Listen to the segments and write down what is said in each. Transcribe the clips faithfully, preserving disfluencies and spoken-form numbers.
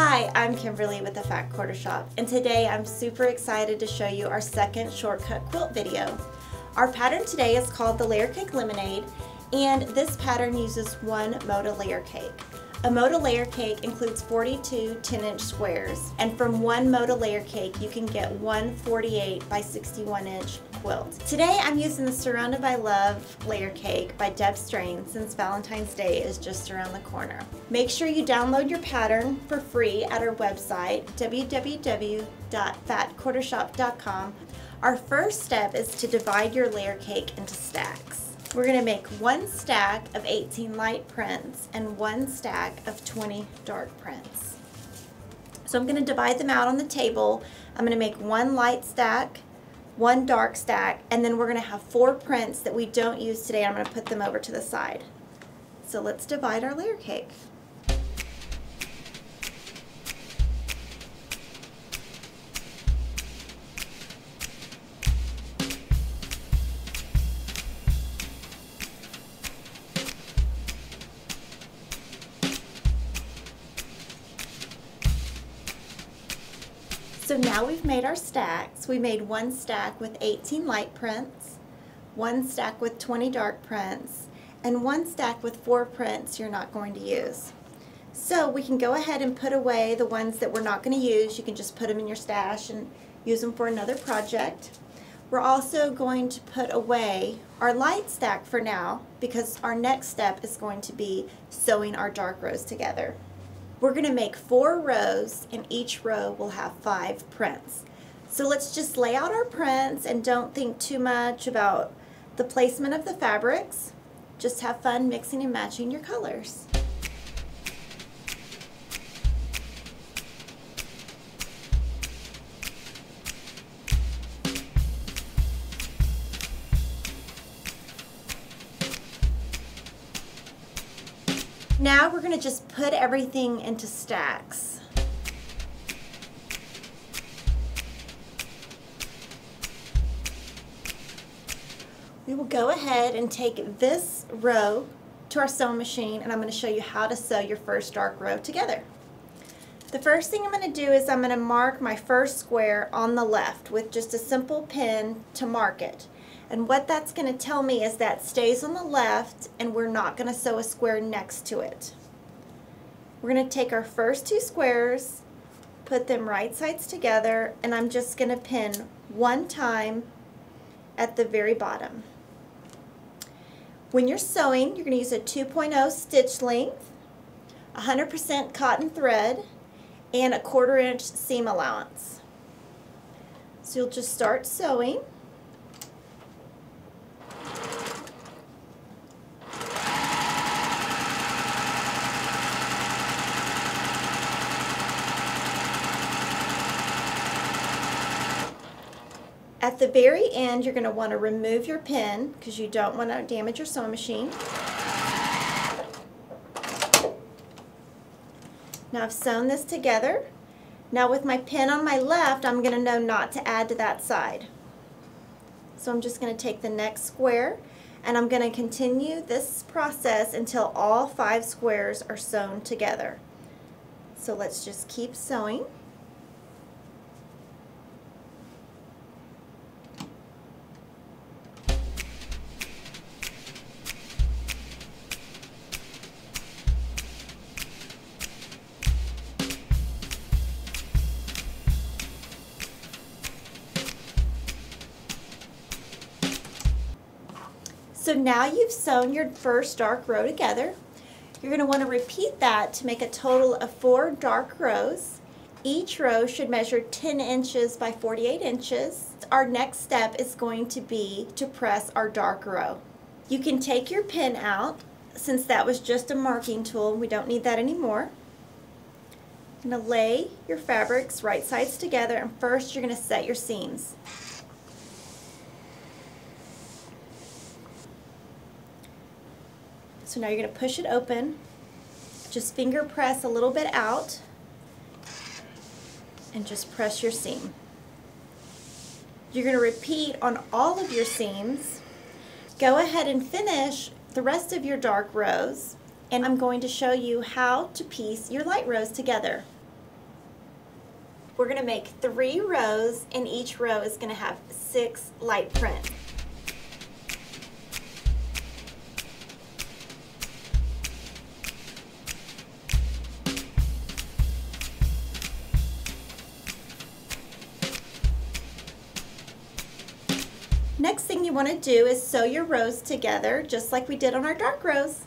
Hi, I'm Kimberly with the Fat Quarter Shop, and today I'm super excited to show you our second shortcut quilt video. Our pattern today is called the Layer Cake Lemonade, and this pattern uses one Moda Layer Cake. A Moda Layer Cake includes forty-two ten inch squares, and from one Moda Layer Cake you can get one forty-eight by sixty-one inch quilt. Today I'm using the Surrounded by Love Layer Cake by Deb Strain since Valentine's Day is just around the corner. Make sure you download your pattern for free at our website w w w dot fat quarter shop dot com. Our first step is to divide your layer cake into stacks. We're going to make one stack of eighteen light prints and one stack of twenty dark prints. So I'm going to divide them out on the table. I'm going to make one light stack, one dark stack, and then we're going to have four prints that we don't use today. I'm going to put them over to the side. So let's divide our layer cake. So now we've made our stacks. We made one stack with eighteen light prints, one stack with twenty dark prints, and one stack with four prints you're not going to use. So we can go ahead and put away the ones that we're not going to use. You can just put them in your stash and use them for another project. We're also going to put away our light stack for now because our next step is going to be sewing our dark rows together. We're going to make four rows, and each row will have five prints. So let's just lay out our prints and don't think too much about the placement of the fabrics. Just have fun mixing and matching your colors. Now we're going to just put everything into stacks. We will go ahead and take this row to our sewing machine, and I'm going to show you how to sew your first dark row together. The first thing I'm going to do is I'm going to mark my first square on the left with just a simple pin to mark it. And what that's going to tell me is that stays on the left and we're not going to sew a square next to it. We're going to take our first two squares, put them right sides together, and I'm just going to pin one time at the very bottom. When you're sewing, you're going to use a two point oh stitch length, one hundred percent cotton thread, and a quarter inch seam allowance. So you'll just start sewing. At the very end, you're going to want to remove your pin because you don't want to damage your sewing machine. Now I've sewn this together. Now with my pin on my left, I'm going to know not to add to that side. So I'm just going to take the next square and I'm going to continue this process until all five squares are sewn together. So let's just keep sewing. So now you've sewn your first dark row together. You're going to want to repeat that to make a total of four dark rows. Each row should measure ten inches by forty-eight inches. Our next step is going to be to press our dark row. You can take your pin out since that was just a marking tool. We don't need that anymore. You're going to lay your fabrics right sides together, and first you're going to set your seams. So now you're going to push it open, just finger press a little bit out, and just press your seam. You're going to repeat on all of your seams. Go ahead and finish the rest of your dark rows, and I'm going to show you how to piece your light rows together. We're going to make three rows, and each row is going to have six light prints. Next thing you want to do is sew your rows together, just like we did on our dark rows.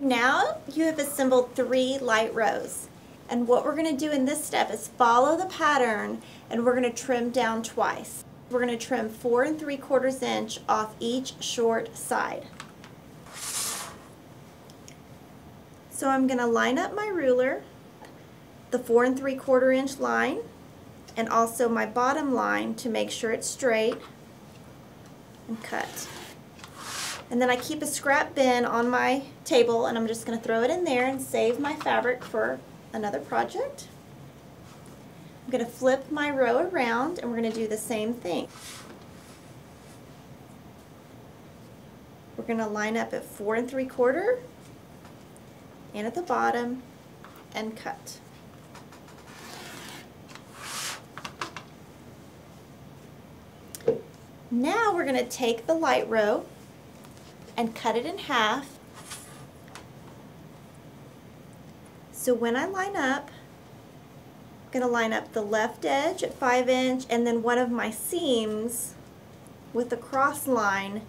Now you have assembled three light rows. And what we're going to do in this step is follow the pattern, and we're going to trim down twice. We're going to trim four and three quarters inch off each short side. So I'm going to line up my ruler, the four and three quarter inch line, and also my bottom line to make sure it's straight, and cut. And then I keep a scrap bin on my table, and I'm just going to throw it in there and save my fabric for another project. I'm going to flip my row around, and we're going to do the same thing. We're going to line up at four and three quarter and at the bottom and cut. Now we're going to take the light row and cut it in half. So when I line up, I'm going to line up the left edge at five inch and then one of my seams with a cross line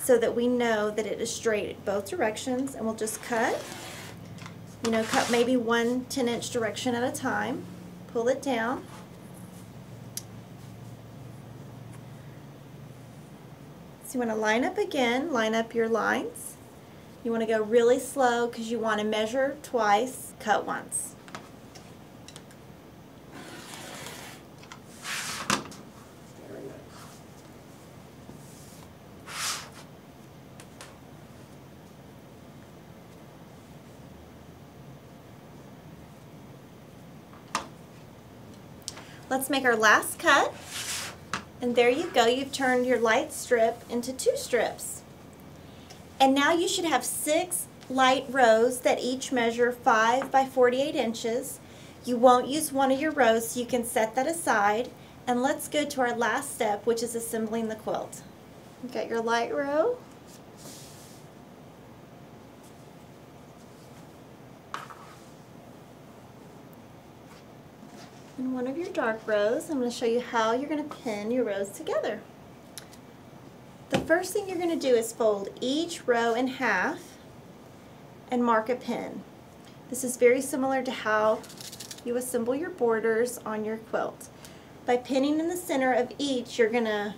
so that we know that it is straight in both directions, and we'll just cut. You know, cut maybe one ten inch direction at a time. Pull it down. So you want to line up again, line up your lines. You want to go really slow because you want to measure twice, cut once. Very nice. Let's make our last cut. And there you go, you've turned your light strip into two strips. And now you should have six light rows that each measure five by forty-eight inches. You won't use one of your rows, so you can set that aside. And let's go to our last step, which is assembling the quilt. You've got your light row. In one of your dark rows. I'm going to show you how you're going to pin your rows together. The first thing you're going to do is fold each row in half and mark a pin. This is very similar to how you assemble your borders on your quilt. By pinning in the center of each, you're going to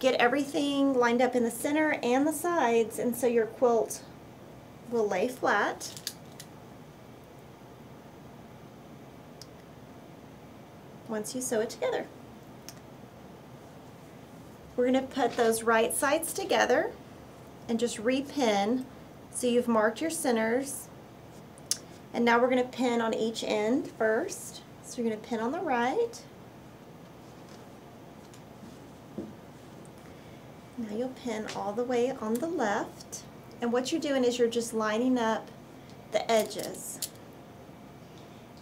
get everything lined up in the center and the sides, and so your quilt will lay flat. Once you sew it together, we're going to put those right sides together and just repin. So you've marked your centers, and now we're going to pin on each end first. So you're going to pin on the right. Now you'll pin all the way on the left, and what you're doing is you're just lining up the edges,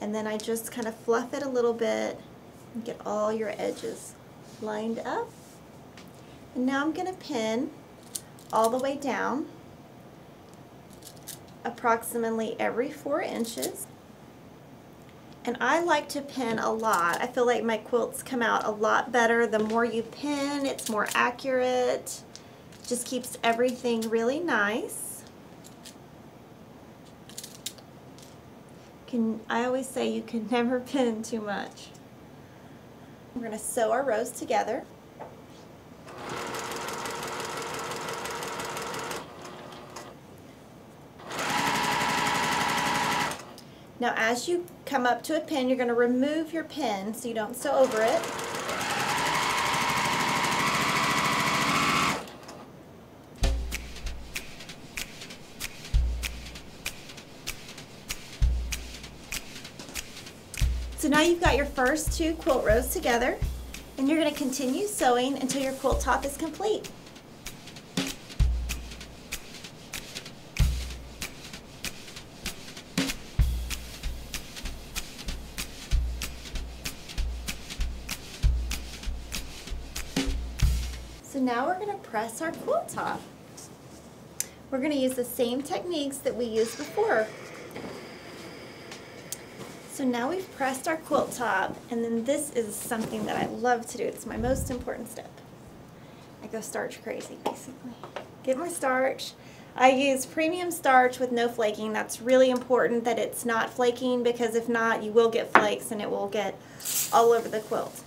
and then I just kind of fluff it a little bit. Get all your edges lined up. And now I'm going to pin all the way down, approximately every four inches. And I like to pin a lot. I feel like my quilts come out a lot better. The more you pin, it's more accurate. It just keeps everything really nice. Can, I always say you can never pin too much. We're going to sew our rows together. Now as you come up to a pin, you're going to remove your pin so you don't sew over it. So now you've got your first two quilt rows together, and you're going to continue sewing until your quilt top is complete. now we're going to press our quilt top. We're going to use the same techniques that we used before. So now we've pressed our quilt top, and then this is something that I love to do. It's my most important step. I go starch crazy, basically. Get my starch. I use premium starch with no flaking. That's really important that it's not flaking, because if not, you will get flakes and it will get all over the quilt.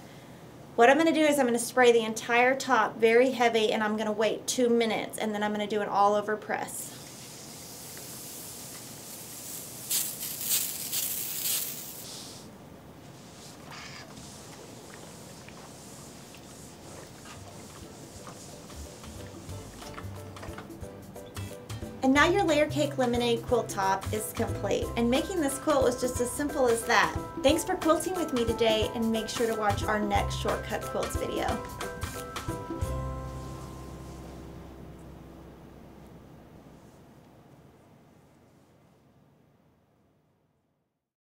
What I'm going to do is I'm going to spray the entire top very heavy, and I'm going to wait two minutes, and then I'm going to do an all-over press. And now your Layer Cake Lemonade quilt top is complete. And making this quilt was just as simple as that. Thanks for quilting with me today, and make sure to watch our next Shortcut Quilts video.